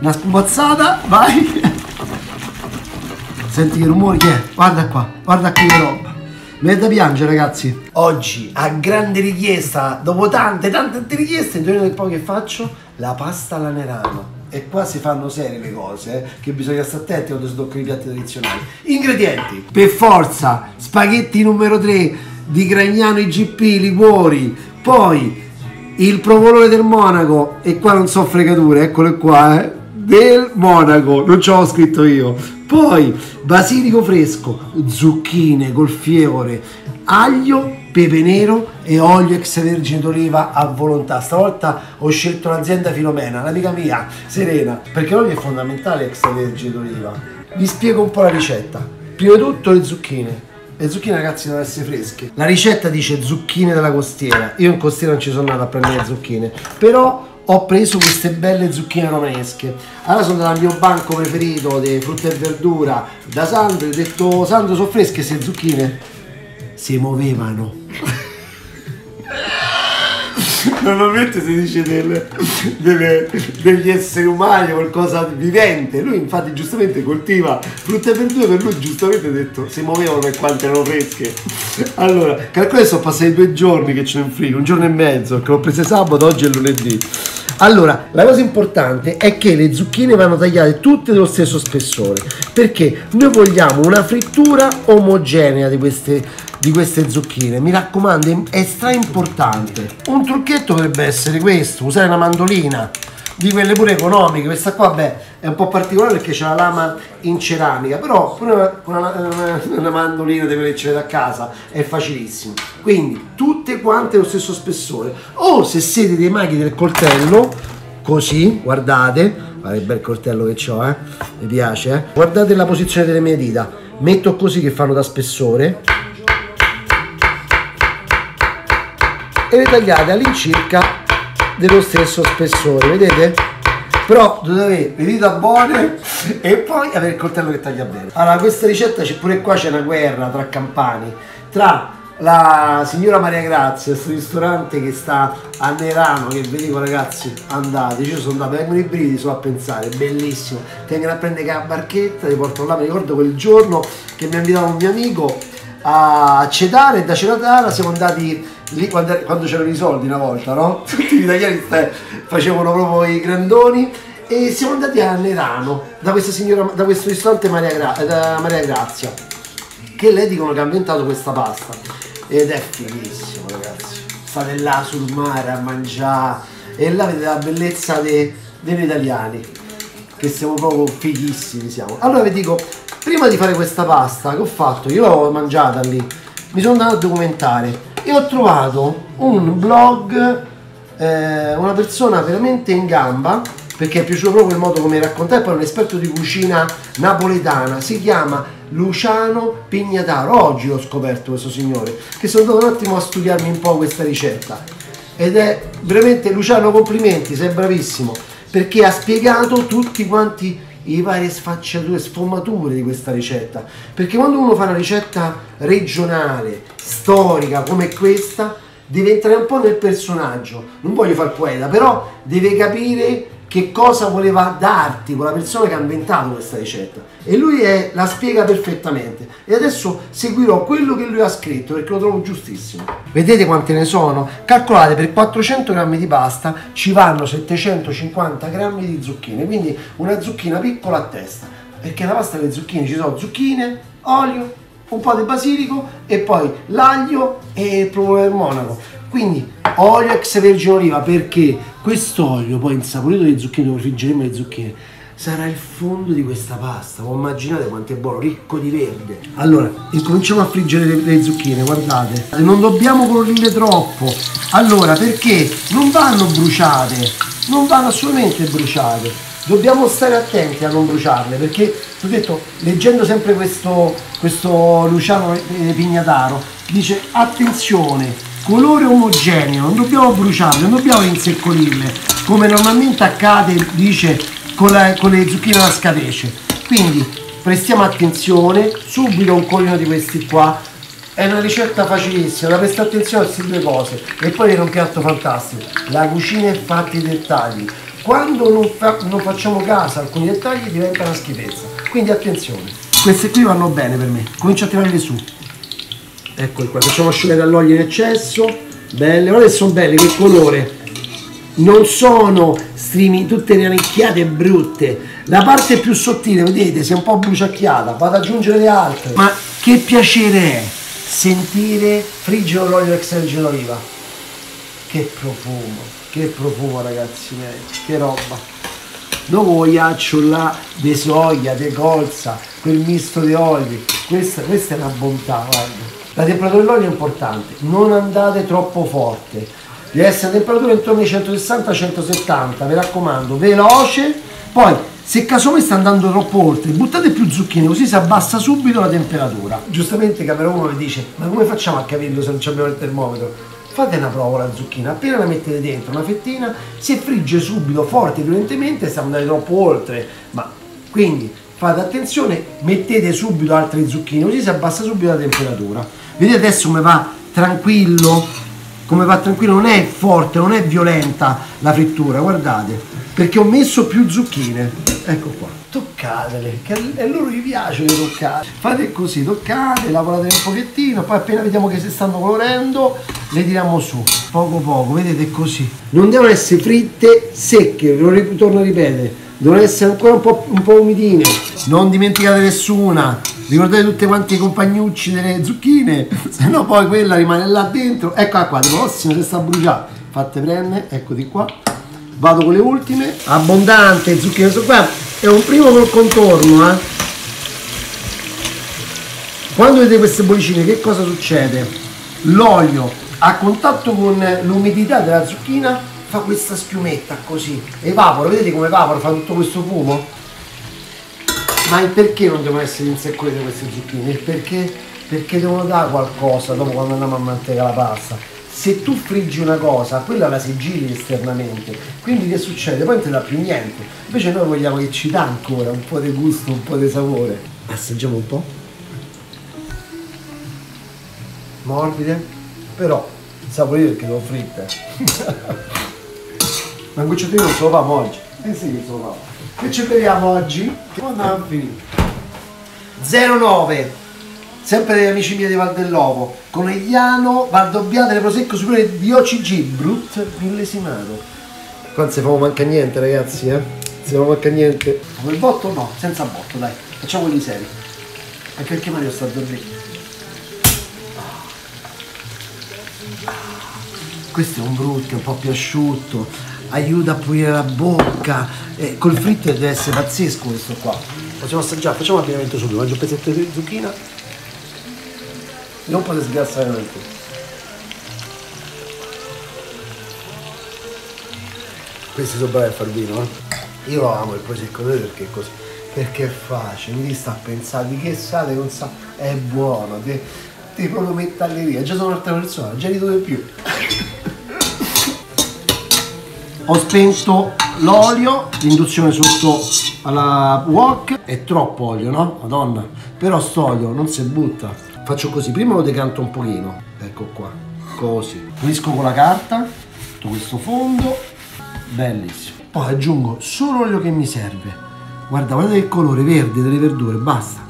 Una spumazzata, vai. Senti che rumori che è, guarda qua, guarda qui che roba. Mi è da piangere, ragazzi. Oggi, a grande richiesta, dopo tante richieste, in teoria del po' che faccio, la pasta alla Nerano. E qua si fanno serie le cose, che bisogna stare attenti quando si toccano i piatti tradizionali. Ingredienti, per forza, spaghetti numero 3 di Gragnano IGP, liquori, poi il provolone del Monaco, e qua non so fregature, eccolo qua, del Monaco, non ce l'ho scritto io. Poi basilico fresco, zucchine col fievole, aglio, pepe nero e olio extravergine d'oliva a volontà. Stavolta ho scelto l'azienda Filomena, l'amica mia, Serena, perché l'olio è fondamentale extravergine d'oliva. Vi spiego un po' la ricetta. Prima di tutto le zucchine. Le zucchine, ragazzi, devono essere fresche. La ricetta dice zucchine della costiera. Io in costiera non ci sono andato a prendere le zucchine, però ho preso queste belle zucchine romanesche. Allora sono andato al mio banco preferito di frutta e verdura, da Sandro, e ho detto: Sandro, sono fresche queste zucchine? Si muovevano. Normalmente si dice degli esseri umani, qualcosa di vivente. Lui infatti giustamente coltiva frutta e verdura, per lui giustamente ha detto si muovevano per quanto erano fresche. Allora, calcolate, sono passati 2 giorni che ce ne frigo, 1 giorno e mezzo, che l'ho presa sabato, oggi è lunedì. Allora, la cosa importante è che le zucchine vanno tagliate tutte dello stesso spessore, perché noi vogliamo una frittura omogenea di queste zucchine. Mi raccomando, è stra importante. Un trucchetto potrebbe essere questo: usare una mandolina di quelle pure economiche. Questa qua, beh, è un po' particolare perché c'è la lama in ceramica, però una mandolina di quelle che c'è da casa è facilissimo. Quindi tutte quante lo stesso spessore, o se siete dei maghi del coltello, così, guardate, guarda che bel coltello che ho, mi piace, guardate la posizione delle mie dita, metto così che fanno da spessore, e le tagliate all'incirca dello stesso spessore, vedete? Però dovete avere le dita buone e poi avere il coltello che taglia bene. Allora, questa ricetta, pure qua c'è una guerra tra campani, tra la signora Maria Grazia, questo ristorante che sta a Nerano, che vi dico, ragazzi, andateci, io sono andato, vengono i brividi solo a pensare, bellissimo, ti vengono a prendere la barchetta, ti portano là. Mi ricordo quel giorno che mi ha invitato un mio amico a Cetara, e da Cetara siamo andati lì quando c'erano i soldi una volta, no? Tutti gli italiani facevano proprio i grandoni, e siamo andati a Nerano da questa signora, da questo ristorante da Maria Grazia, che lei dicono che ha inventato questa pasta, ed è fighissimo, ragazzi. State là sul mare a mangiare, e là vedete la bellezza degli italiani, che siamo proprio fighissimi siamo. Allora vi dico, prima di fare questa pasta, che ho fatto? Io l'ho mangiata lì, mi sono andato a documentare, e ho trovato un blog, una persona veramente in gamba, perché è piaciuto proprio il modo come raccontare, poi è un esperto di cucina napoletana, si chiama Luciano Pignataro. Oggi l'ho scoperto questo signore, che sono andato un attimo a studiarmi un po' questa ricetta, ed è veramente, Luciano, complimenti, sei bravissimo, perché ha spiegato tutti quanti i varie sfaccettature, sfumature di questa ricetta, perché quando uno fa una ricetta regionale, storica come questa, deve entrare un po' nel personaggio. Non voglio far poeta, però deve capire che cosa voleva darti quella persona che ha inventato questa ricetta, e lui la spiega perfettamente, e adesso seguirò quello che lui ha scritto, perché lo trovo giustissimo. Vedete quante ne sono? Calcolate, per 400 g di pasta ci vanno 750 g di zucchine, quindi una zucchina piccola a testa, perché nella pasta delle zucchine ci sono zucchine, olio, un po' di basilico, e poi l'aglio e il provolone del Monaco. Quindi olio extravergine d'oliva, perché quest'olio poi insaporito di zucchine, dove friggeremo le zucchine, sarà il fondo di questa pasta. Ma immaginate quanto è buono, ricco di verde. Allora, incominciamo a friggere le zucchine, guardate, non dobbiamo colorirle troppo. Allora, perché non vanno bruciate, non vanno assolutamente bruciate. Dobbiamo stare attenti a non bruciarle, perché, ti ho detto, leggendo sempre questo Luciano Pignataro, dice attenzione, colore omogeneo, non dobbiamo bruciarle, non dobbiamo inseccolirle, come normalmente accade, dice, con le zucchine alla scatece. Quindi prestiamo attenzione, subito un cogliono di questi qua. È una ricetta facilissima, da prestare attenzione a queste due cose, e poi viene un piatto fantastico. La cucina è fatta di dettagli. Quando non facciamo caso a alcuni dettagli diventa una schifezza, quindi attenzione. Queste qui vanno bene per me, comincio a tirarle su. Eccole qua, facciamo asciugare dall'olio in eccesso, belle, guarda che sono belle, che colore. Non sono strimi, tutte rannicchiate e brutte. La parte più sottile, vedete, si è un po' bruciacchiata, vado ad aggiungere le altre. Ma che piacere è sentire friggere l'olio extravergine d'oliva. Che profumo ragazzi miei, che roba. Dopo vogliaccio là di soia, di colza, quel misto di oli, questa è una bontà, guarda. La temperatura dell'olio è importante, non andate troppo forte, deve essere a temperatura intorno ai 160-170, mi raccomando, veloce. Poi se casomai sta andando troppo oltre, buttate più zucchine, così si abbassa subito la temperatura. Giustamente Camera 1 mi dice, ma come facciamo a capirlo se non abbiamo il termometro? Fate una prova alla zucchina, appena la mettete dentro una fettina, se frigge subito, forte, violentemente, sta andando troppo oltre, ma quindi fate attenzione, mettete subito altre zucchine, così si abbassa subito la temperatura. Vedete adesso come va tranquillo? Come va tranquillo, non è forte, non è violenta la frittura, guardate, perché ho messo più zucchine, ecco qua. Toccatele, che a loro vi piace toccare. Fate così, toccate, lavoratele un pochettino, poi appena vediamo che si stanno colorendo le tiriamo su, poco poco, vedete così. Non devono essere fritte secche, ve lo torno a ripetere, devono essere ancora un po' umidine. Non dimenticate nessuna, ricordate tutti quanti i compagnucci delle zucchine, sennò poi quella rimane là dentro. Eccola qua, la prossima si sta bruciando, fate prendere, ecco di qua. Vado con le ultime, abbondante zucchine, qua. È un primo col contorno, eh? Quando vedete queste bollicine che cosa succede? L'olio a contatto con l'umidità della zucchina fa questa spiumetta così, evapora, vedete come evapora, fa tutto questo fumo? Ma il perché non devono essere in securezza queste zucchine? Il perché? Perché devono dare qualcosa dopo quando andiamo a mantecare la pasta. Se tu friggi una cosa, quella la sigilli esternamente, quindi che succede? Poi non ti dà più niente, invece noi vogliamo che ci dà ancora un po' di gusto, un po' di sapore. Assaggiamo un po'. Morbide, però saporite perché l'ho fritta. Ma un gocciottino non ce lo famo oggi. Eh sì che ce lo famo. Che ci beviamo oggi? Buona fine. 09. Sempre degli amici miei di Val dell'Ovo, Conegliano Valdobbiadene prosecco superiore di OCG Brut millesimato. Qua non si fa manca niente ragazzi, eh? Si fa manca niente. Con il botto no, senza botto dai, facciamo quelli seri. Anche perché Mario sta dormendo. Questo è un brutto, un po' più asciutto, aiuta a pulire la bocca. Col fritto deve essere pazzesco questo qua. Facciamo assaggiare, facciamo l'abbinamento subito, mangio un pezzetto di zucchina. Non potete sgassare niente. Questi sono bravi a far vino, eh? Io lo amo il prosecco, perché è così? Perché è facile, lì sta a pensare di che sale non sa, è buono, ti proprio metterle via, già sono un'altra persona, già di tutto di più. Ho spento l'olio, l'induzione sotto alla wok, è troppo olio, no? Madonna, però sto olio non si butta. Faccio così, prima lo decanto un pochino, ecco qua, così. Pulisco con la carta, tutto questo fondo, bellissimo. Poi aggiungo solo l'olio che mi serve. Guarda, guardate che colore verde delle verdure, basta.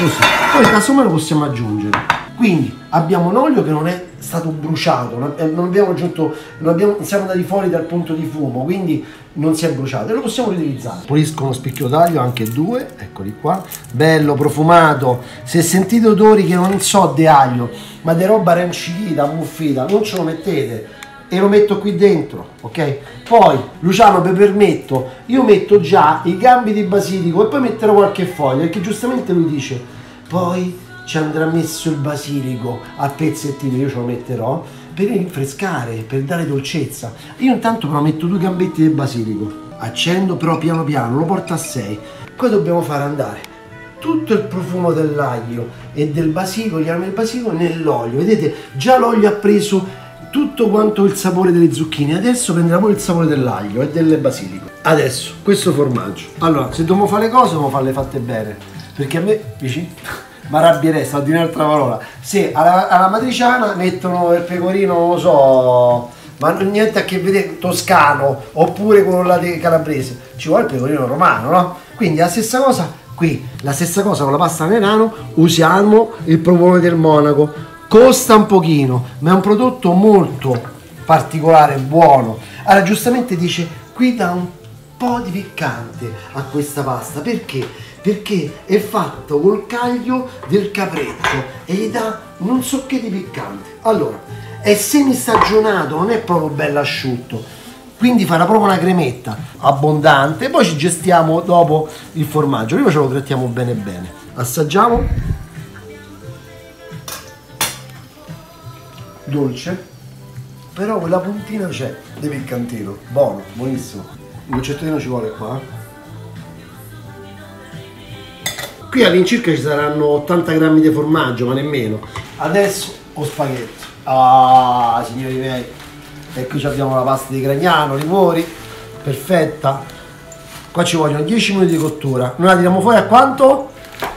Così, poi casomai lo possiamo aggiungere. Quindi abbiamo un olio che non è stato bruciato, non siamo andati fuori dal punto di fumo, quindi non si è bruciato e lo possiamo riutilizzare. Pulisco uno spicchio d'aglio, anche due, eccoli qua, bello profumato. Se sentite odori che non so di aglio, ma di roba rancida, ammuffita, non ce lo mettete e lo metto qui dentro, ok? Poi, Luciano, vi permetto, io metto già i gambi di basilico e poi metterò qualche foglia, perché giustamente lui dice, poi ci andrà messo il basilico a pezzettini, io ce lo metterò per rinfrescare, per dare dolcezza. Io intanto però metto due gambetti di basilico, accendo però piano piano, lo porto a 6. Poi dobbiamo far andare tutto il profumo dell'aglio e del basilico, gli aromi del basilico nell'olio. Vedete, già l'olio ha preso tutto quanto il sapore delle zucchine, adesso prenderà pure il sapore dell'aglio e del basilico. Adesso, questo formaggio. Allora, se dobbiamo fare le cose, dobbiamo farle fatte bene, perché a me, vicino, ma arrabbierei, sto a dire un'altra parola. Se alla matriciana mettono il pecorino, non lo so, ma non niente a che vedere toscano oppure con la calabrese, ci vuole il pecorino romano, no? Quindi la stessa cosa qui, la stessa cosa con la pasta Nerano, usiamo il provolone del Monaco, costa un pochino, ma è un prodotto molto particolare, buono. Allora giustamente dice, qui dà un po' di piccante a questa pasta, perché? Perché è fatto col caglio del capretto e gli dà non so che di piccante. Allora, è semistagionato, non è proprio bello asciutto, quindi farà proprio una cremetta abbondante e poi ci gestiamo dopo il formaggio. Prima ce lo trattiamo bene bene. Assaggiamo. Dolce, però quella puntina c'è di piccantino, buono, buonissimo. Un goccettino ci vuole qua. Qui all'incirca ci saranno 80 grammi di formaggio, ma nemmeno. Adesso lo spaghetto. Ah, signori miei. E qui abbiamo la pasta di Gragnano, Livori, perfetta. Qua ci vogliono 10 minuti di cottura. Noi la tiriamo fuori a quanto?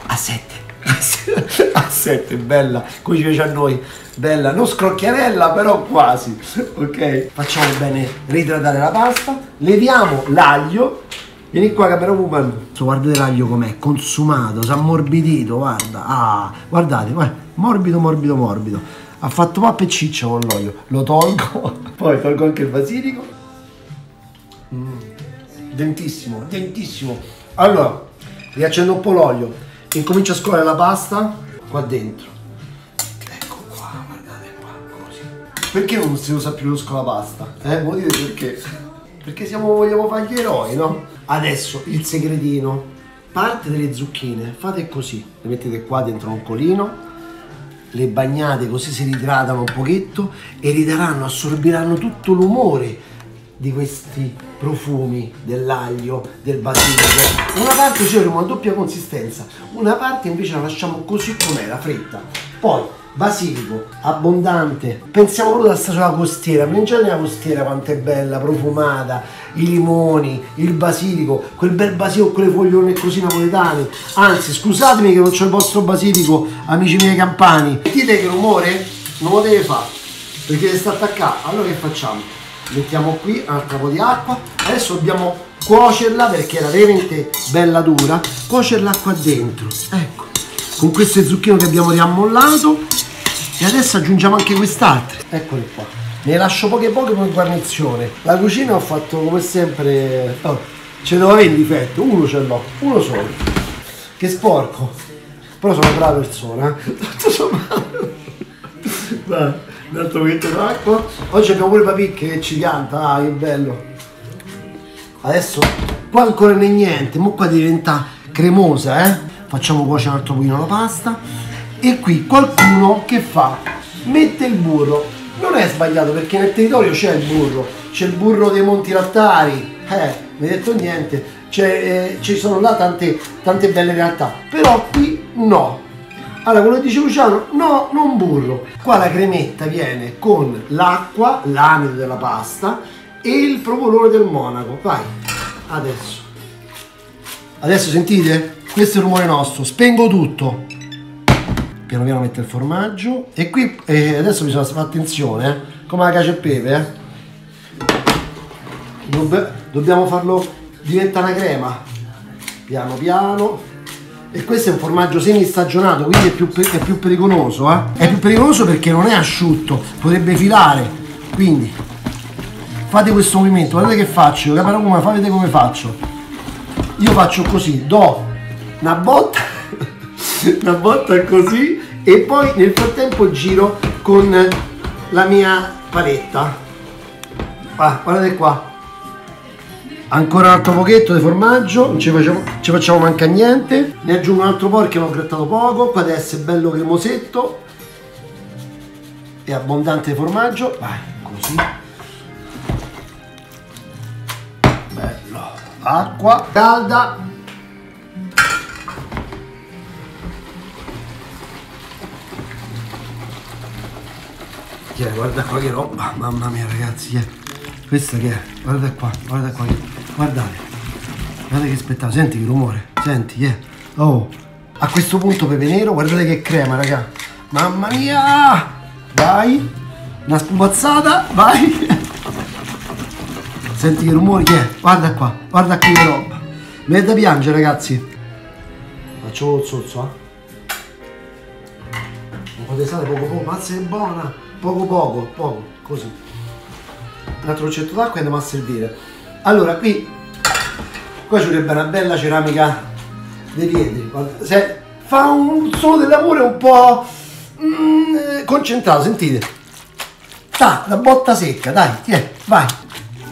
A 7. A 7, bella. Come ci piace a noi. Bella, non scrocchiarella, però quasi. Ok? Facciamo bene ritratare la pasta. Leviamo l'aglio. Vieni qua che però guardate l'aglio com'è, consumato, si è ammorbidito, guarda, ah, guardate, guarda, morbido, morbido, morbido. Ha fatto pappa e ciccia con l'olio, lo tolgo, poi tolgo anche il basilico. Dentissimo, dentissimo. Allora, riaccendo un po' l'olio, incomincio a scolare la pasta qua dentro. Ecco qua, guardate qua, così. Perché non si usa più lo scolapasta? Vuol dire perché? Perché vogliamo fare gli eroi, no? Adesso il segretino, parte delle zucchine, fate così, le mettete qua dentro un colino, le bagnate così si idratano un pochetto e ridaranno, assorbiranno tutto l'umore di questi profumi dell'aglio, del basilico. Una parte ci avremo una doppia consistenza, una parte invece la lasciamo così com'è, la fretta. Poi basilico abbondante, pensiamo proprio alla stagiola costiera, mangiate la costiera quanto è bella, profumata, i limoni, il basilico, quel bel basilico con le foglione così napoletane. Anzi, scusatemi che non c'ho il vostro basilico, amici miei campani, dite che rumore non lo deve fare perché sta attaccato. Allora che facciamo? Mettiamo qui un altro po' di acqua, adesso dobbiamo cuocerla perché era veramente bella dura, cuocerla qua dentro, ecco, con queste zucchine che abbiamo riammollato, e adesso aggiungiamo anche quest'altra. Eccole qua, ne lascio poche come guarnizione. La cucina ho fatto come sempre, oh, ce l'ho il difetto, uno ce l'ho, uno solo, che sporco, però sono una brava persona, tutto sommato. Vai, un altro pochetto d'acqua. Oggi abbiamo pure Papicche che ci canta, ah che bello. Adesso qua ancora non è niente, ma qua diventa cremosa, eh. Facciamo cuocere un altro pochino la pasta e qui qualcuno che fa? Mette il burro. Non è sbagliato perché nel territorio c'è il burro dei Monti Lattari, mi hai detto niente, ci sono là tante belle realtà, però qui no. Allora quello che dice Luciano, no, non burro. Qua la cremetta viene con l'acqua, l'amido della pasta e il provolone del Monaco. Vai, adesso. Adesso sentite? Questo è il rumore nostro, spengo tutto. Piano piano metto il formaggio e qui adesso bisogna fare attenzione, come la cacio e pepe. Dobbiamo farlo diventare una crema, piano piano. E questo è un formaggio semistagionato, quindi è più pericoloso. È più pericoloso perché non è asciutto, potrebbe filare. Quindi fate questo movimento, guardate che faccio, fate come faccio. Io faccio così, do una botta così e poi nel frattempo giro con la mia paletta. Ah, guardate qua, ancora un altro pochetto di formaggio, non ci facciamo manca niente. Ne aggiungo un altro po' perché l'ho grattato poco, qua deve essere bello cremosetto e abbondante di formaggio. Vai, così, bello. Acqua calda. Guarda qua che roba, mamma mia ragazzi, questa che è, guarda qua, guarda qua, guardate, guardate che spettacolo, senti che rumore, senti, oh, a questo punto pepe nero, guardate che crema raga, mamma mia, vai, una spumazzata, vai, Senti che rumori che è? Guarda qua, guarda qui che roba. Mi è da piangere, ragazzi. Faccio il sozzo, un po' di sale, poco poco, mazza è buona. Poco, così. Un altro ricetto d'acqua e andiamo a servire. Allora, qua ci vorrebbe una bella ceramica dei piedi. Se fa un suono del lavoro un po' concentrato, sentite. La botta secca, dai, tiè, vai.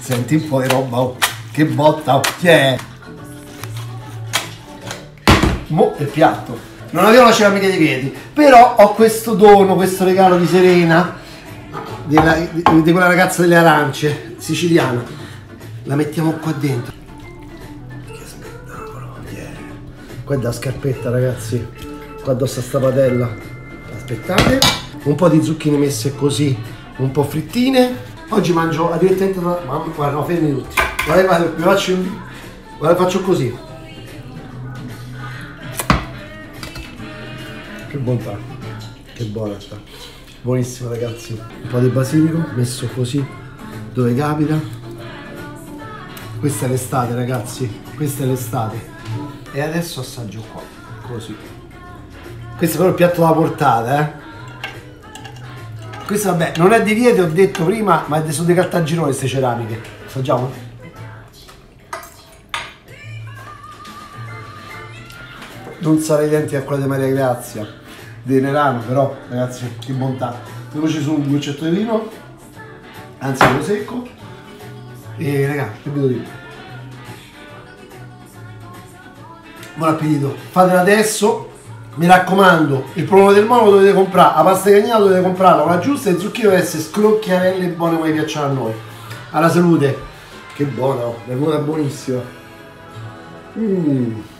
Senti un po' di roba, oh. Che botta, oh, tiè. Mo' il piatto. Non avevo la ceramica dei piedi, però ho questo dono, questo regalo di Serena, di quella ragazza delle arance, siciliana. La mettiamo qua dentro. Che spettacolo, tiè. Qua è da scarpetta, ragazzi. Qua addosso a sta padella. Aspettate. Un po' di zucchine messe così, un po' frittine. Oggi mangio direttamente da... Mamma, guarda, no, fermi tutti. Guarda, faccio così. Che bontà. Che buona sta. Buonissima, ragazzi. Un po' di basilico, messo così, dove capita. Questa è l'estate, ragazzi. Questa è l'estate. E adesso assaggio qua, così. Questo è però il piatto da portata, Questo, vabbè, non è di liete, ho detto prima, ma sono di cartagirone queste ceramiche. Assaggiamo? Non sarà identica a quella di Maria Grazia, di Nerano, però, ragazzi, che bontà. Mettiamoci su un goccetto di vino, anzi, quello secco. E, ragazzi, che vi devo dire? Buon appetito. Fatela adesso. Mi raccomando, il provolone del Monaco dovete comprare, la pasta Gragnano dovete comprarla, la giusta e le zucchine devono essere scrocchiarelle e buone come piacciono a noi. Alla salute! Che buona, è buonissima!